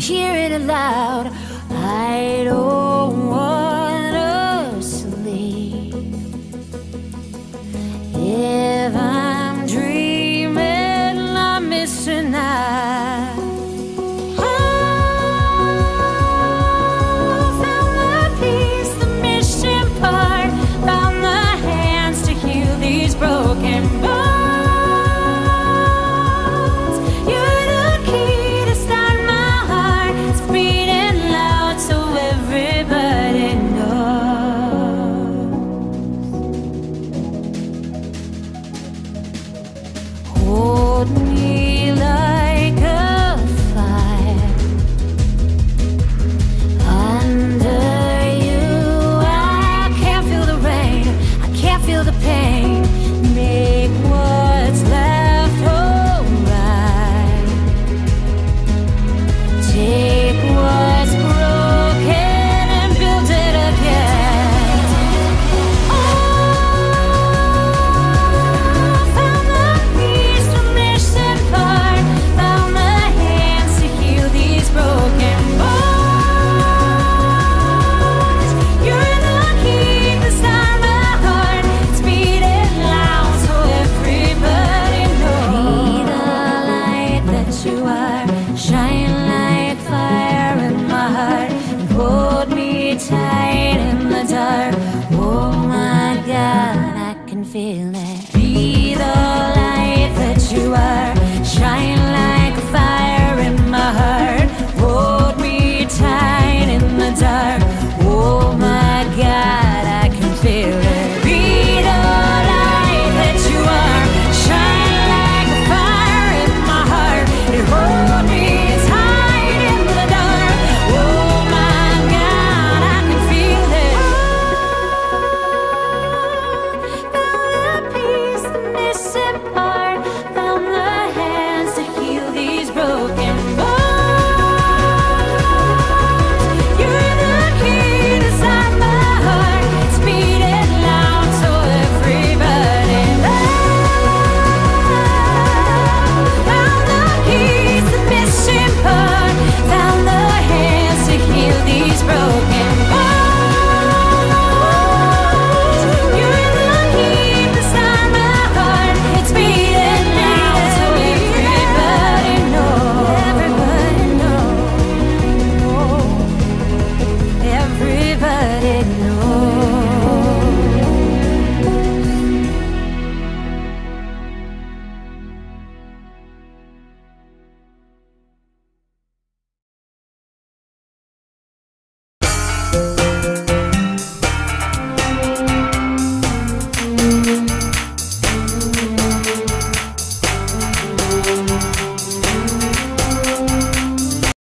hear it aloud. I don't want us to leave. If I'm dreaming, I'm missing out. I found the peace, the mission part, found the hands to heal these broken bones. Feel it. Be the light that you are, shine like a fire in my heart. Hold me tight in the dark. Oh my God, I can feel it.